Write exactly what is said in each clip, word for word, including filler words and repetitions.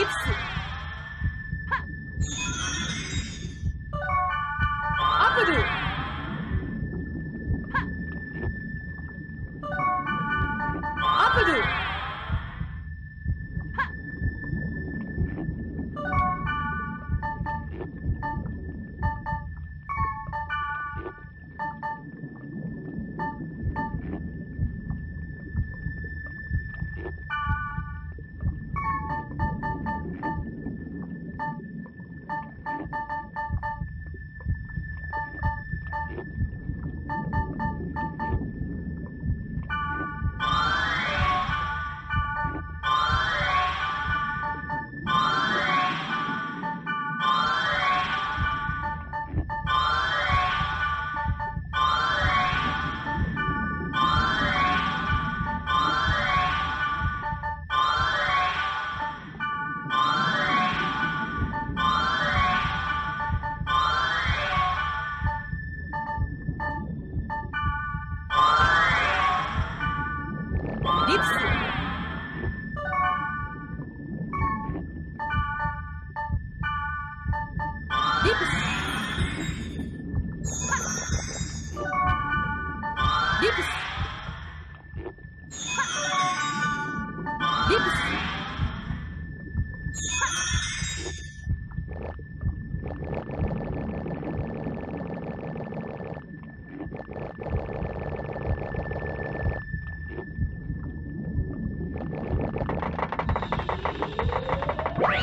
リプスアブドゥアブドゥWhat?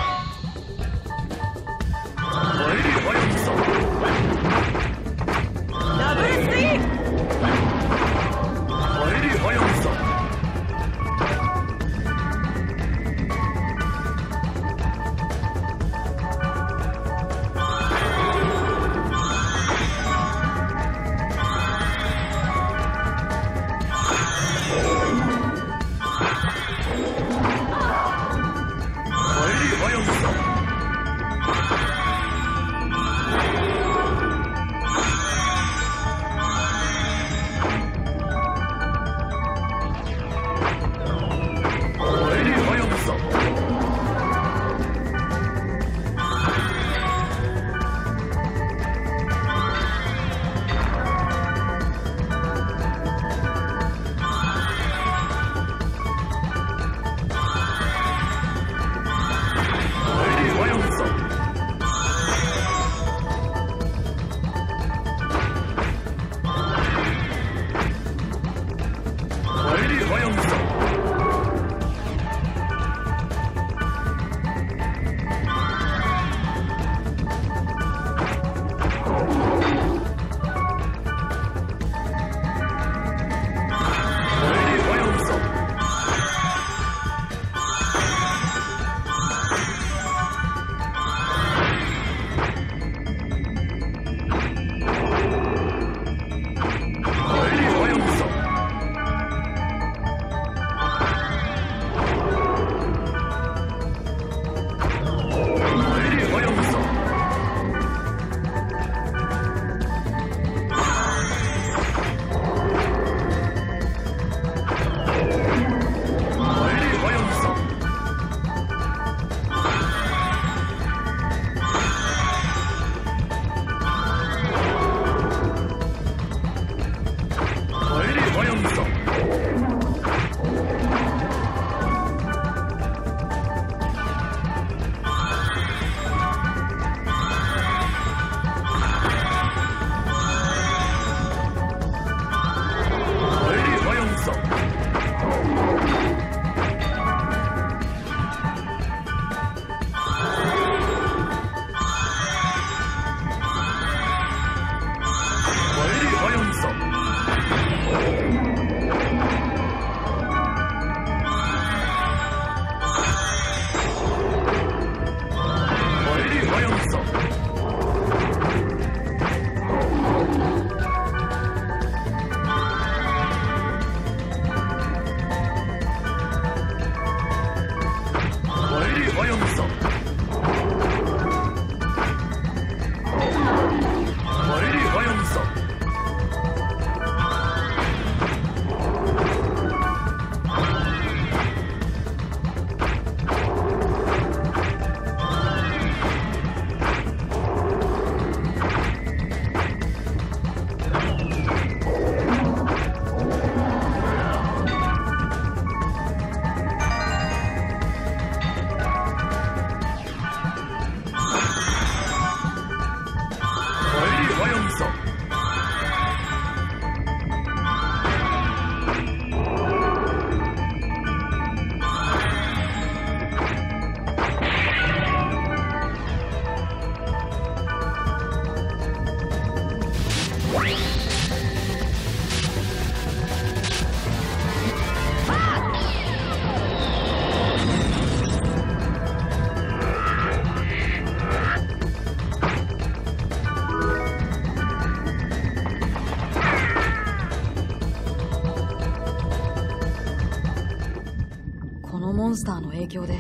影響で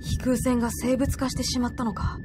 飛空船が生物化してしまったのか。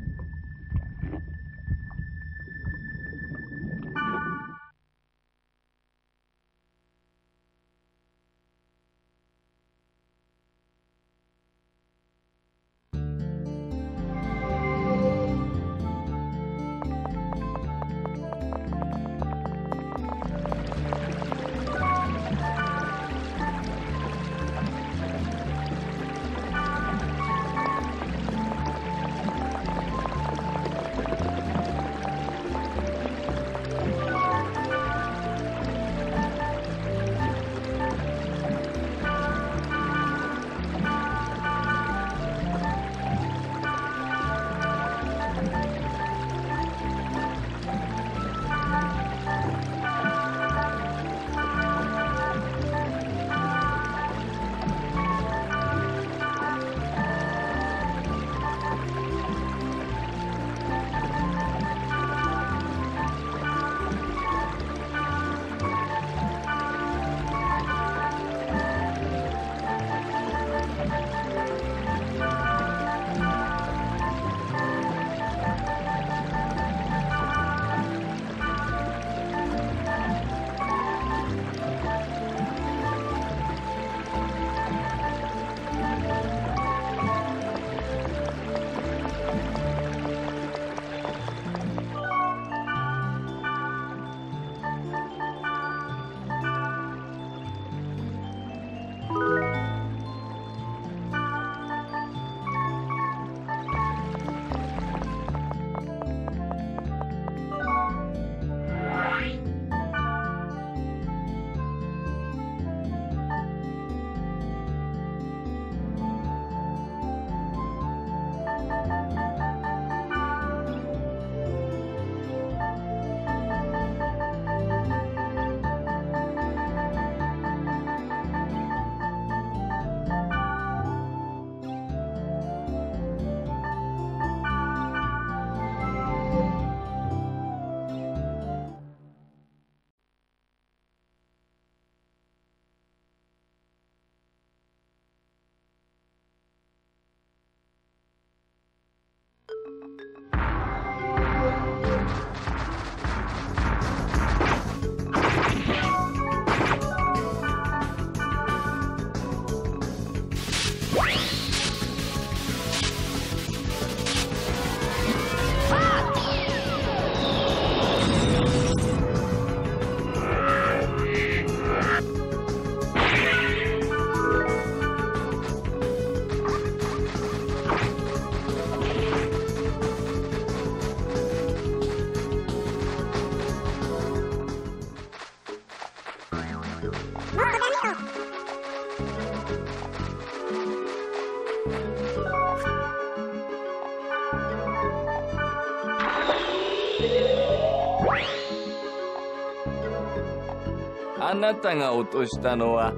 あなたが落としたのは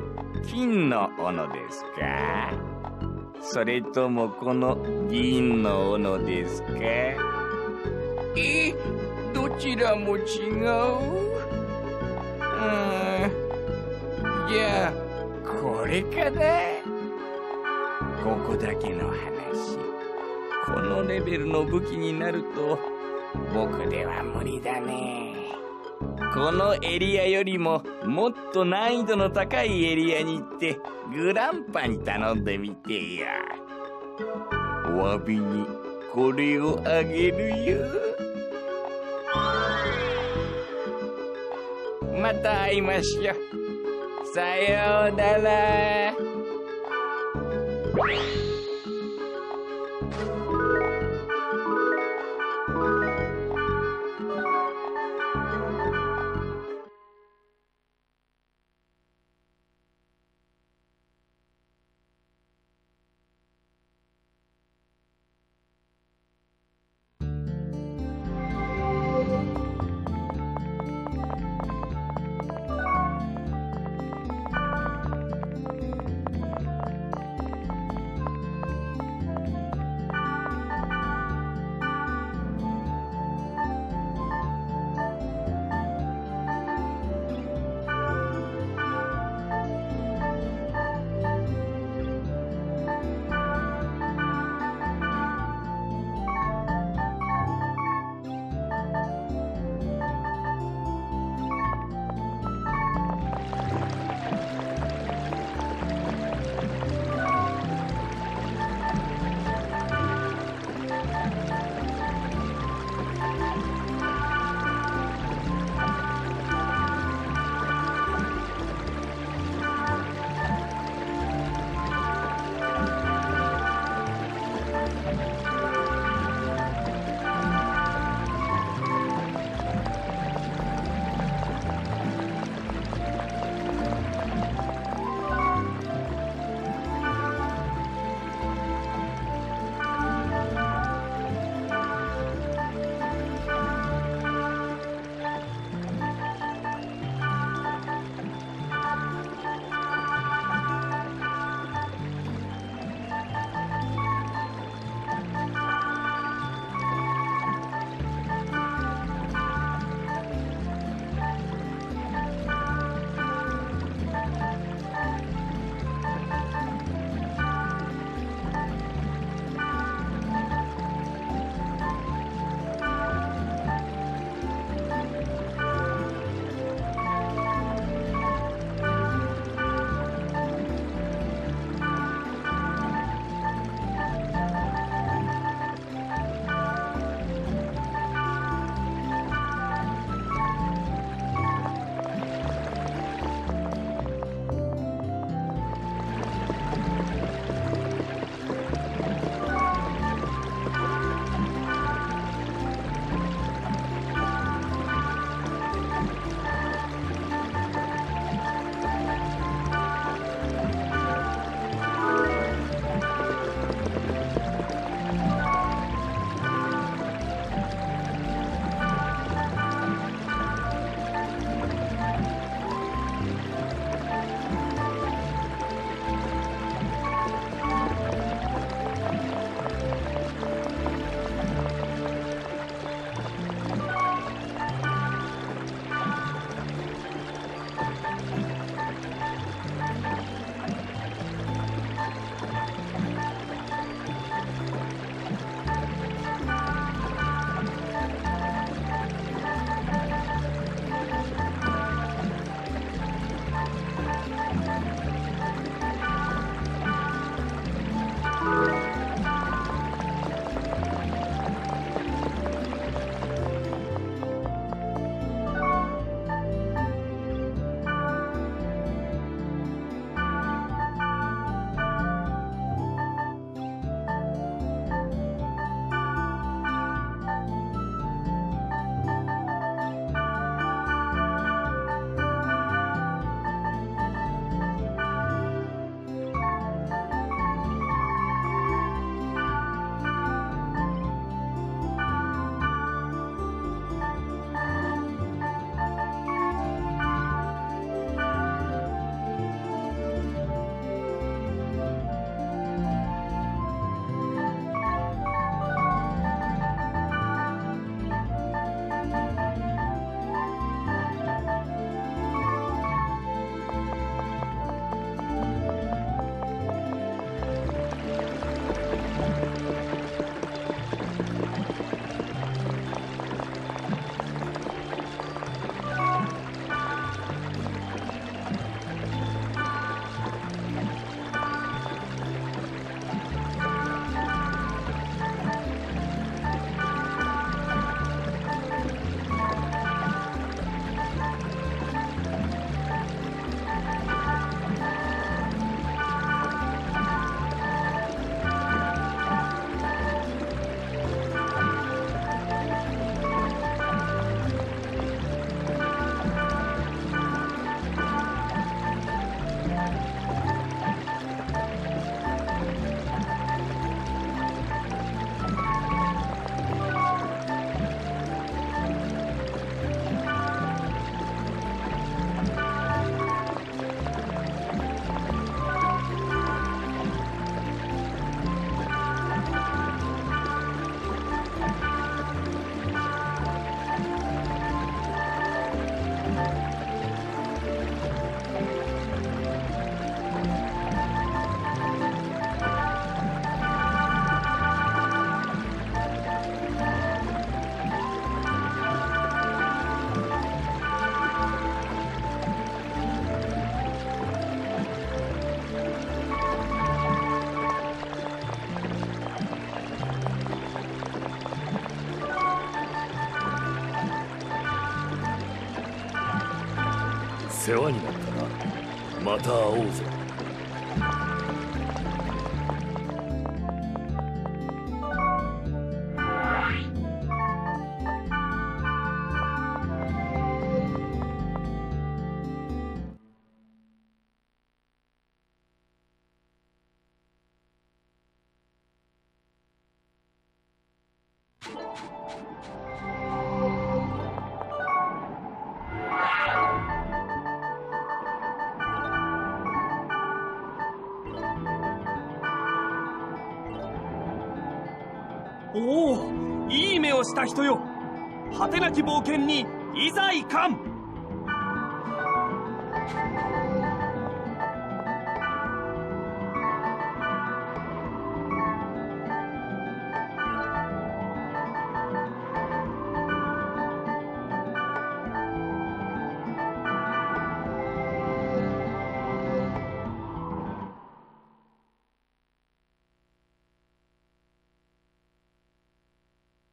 金の斧ですか？それともこの銀の斧ですか？え、どちらも違う？うーん、じゃあこれかな。ここだけの話、このレベルの武器になると僕では無理だね。このエリアよりももっと難易度の高いエリアに行ってグランパに頼んでみてよ。お詫びにこれをあげるよ。また会いましょう。さようなら。世話になったな。また会おうぜ。おお、いい目をした人よ。果てなき冒険にいざいかん。Oops.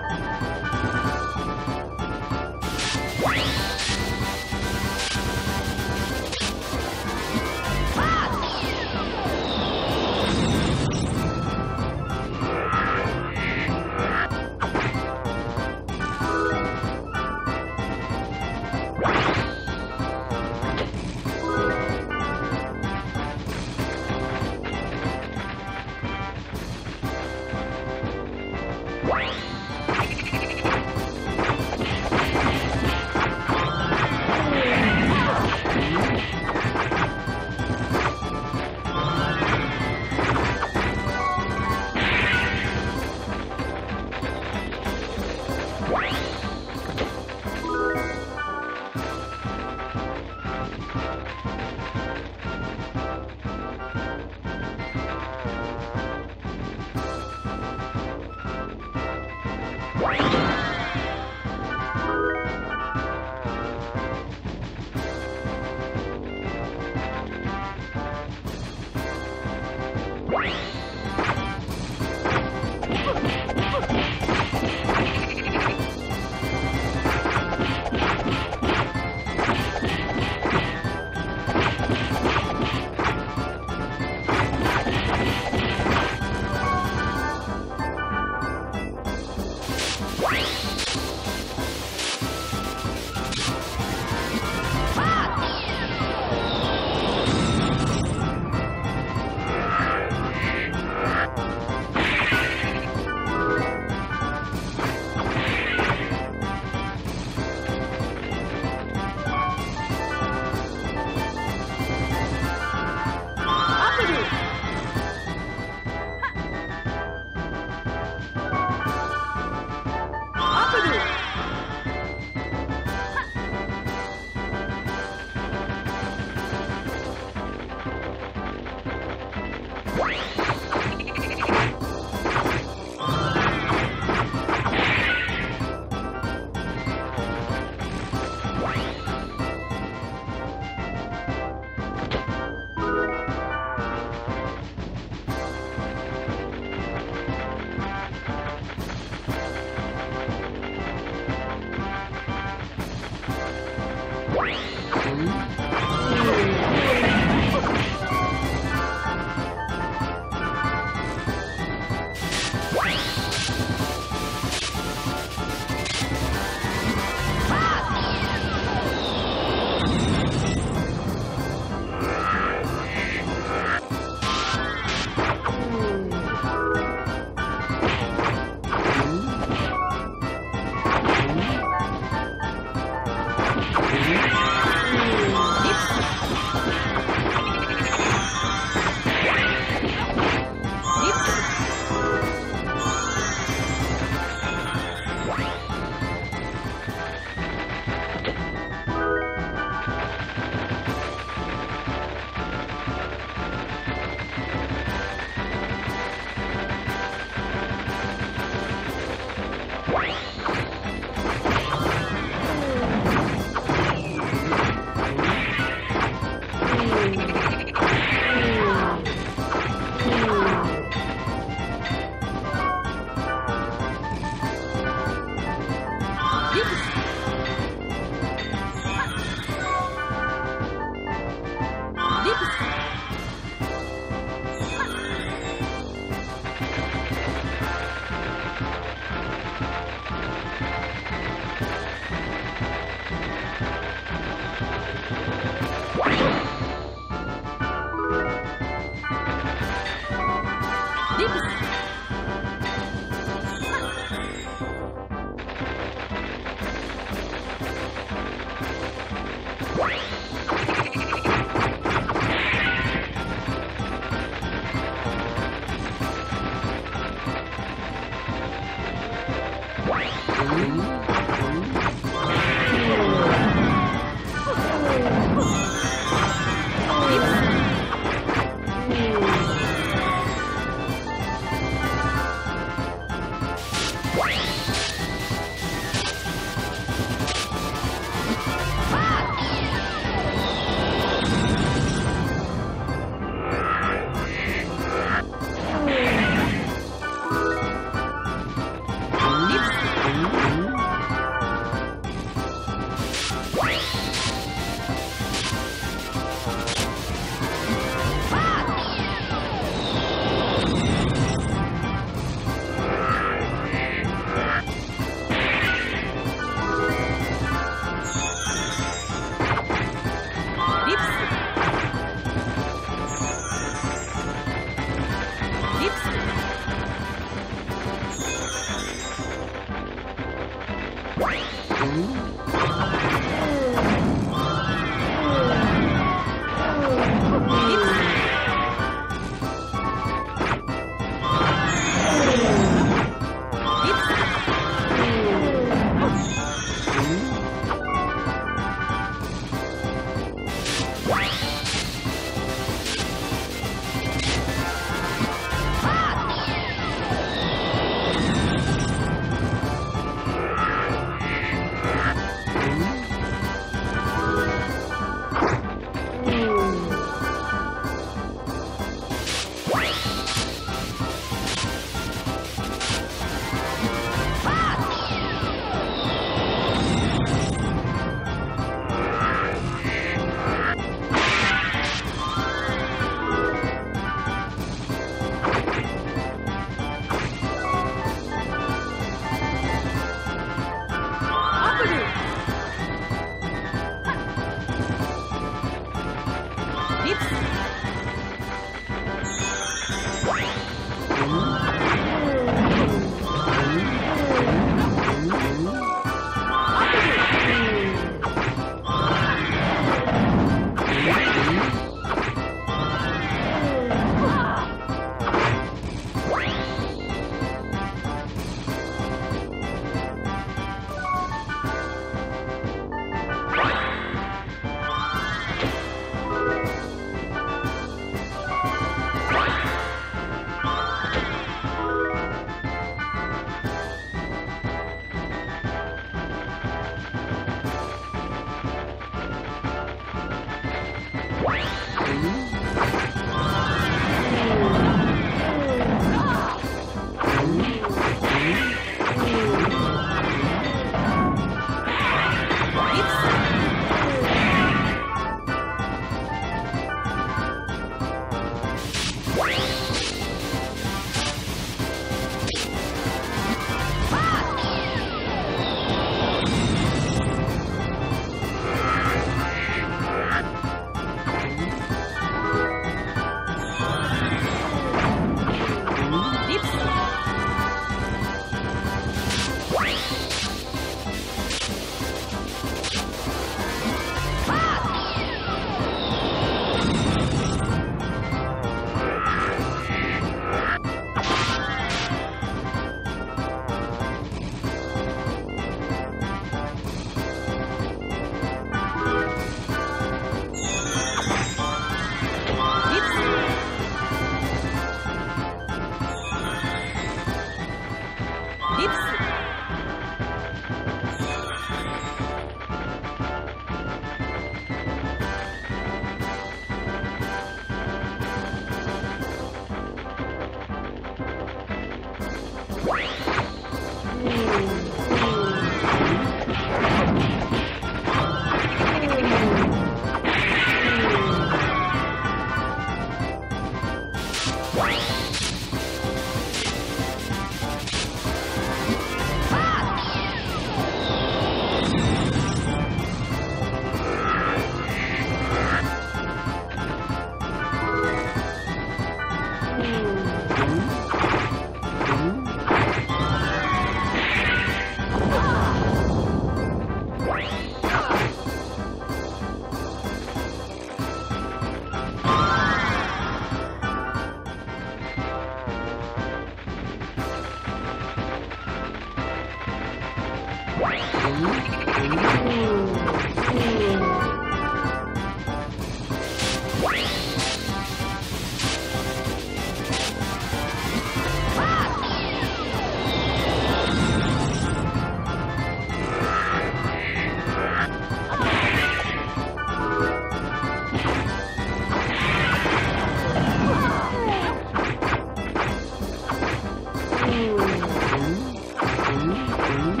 Ooh.